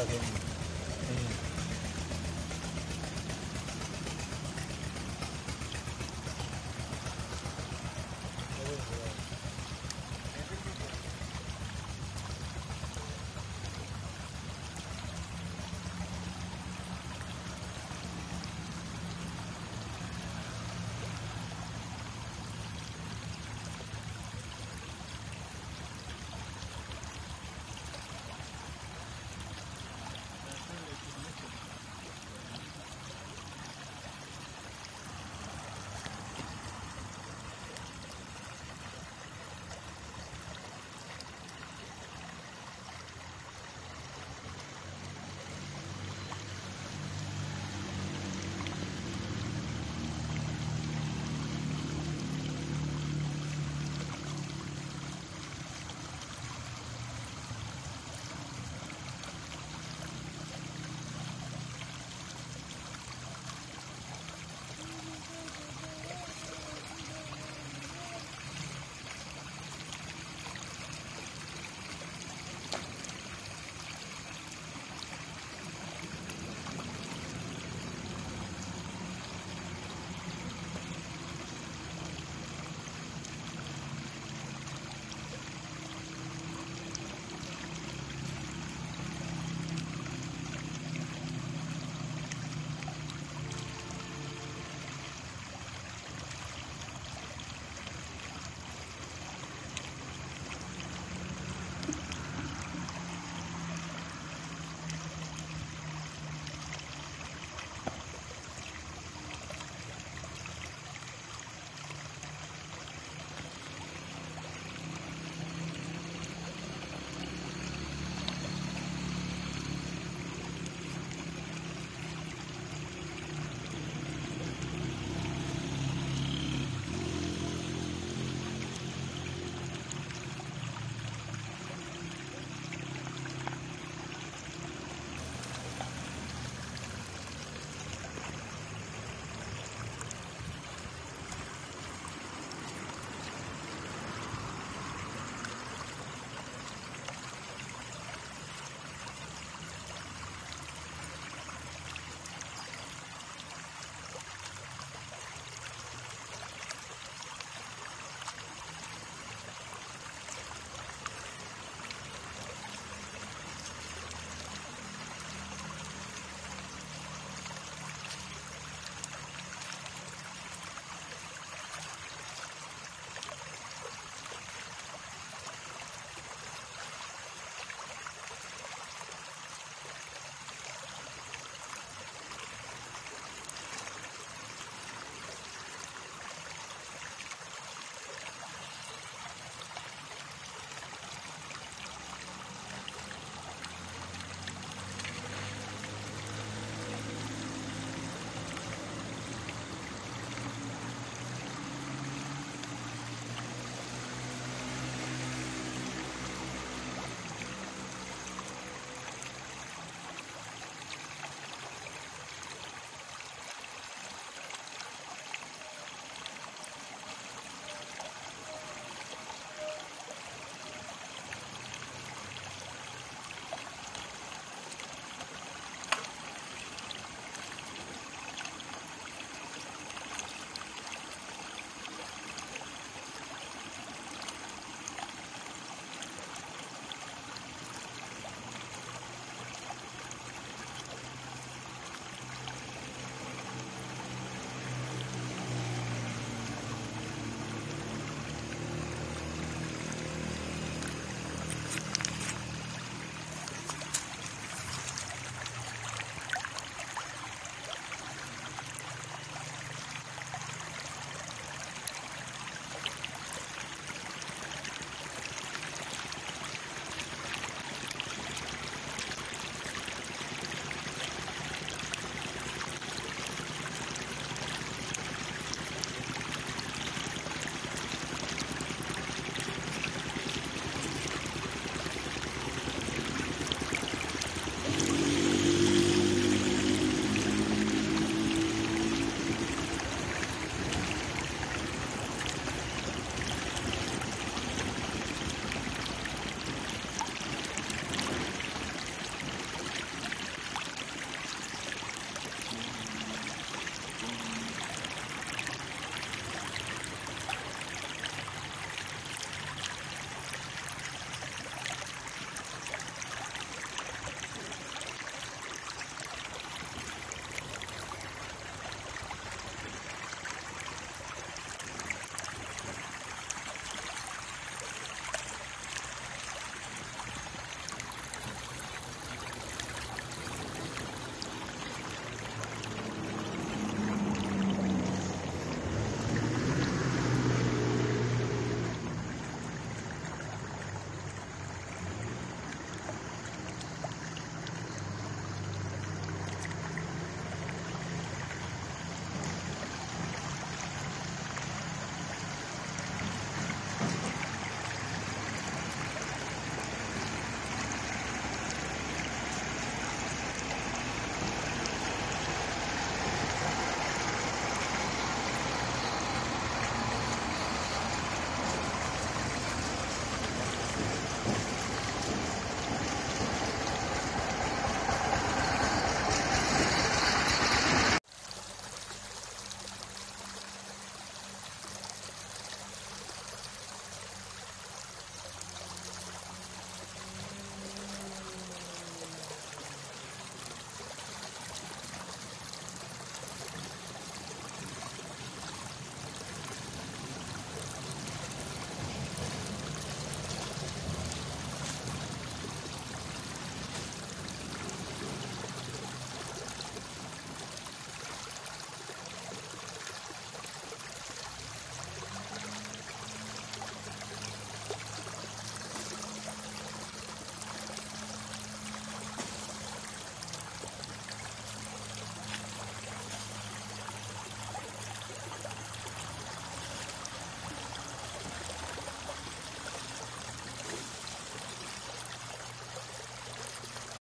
Está bien.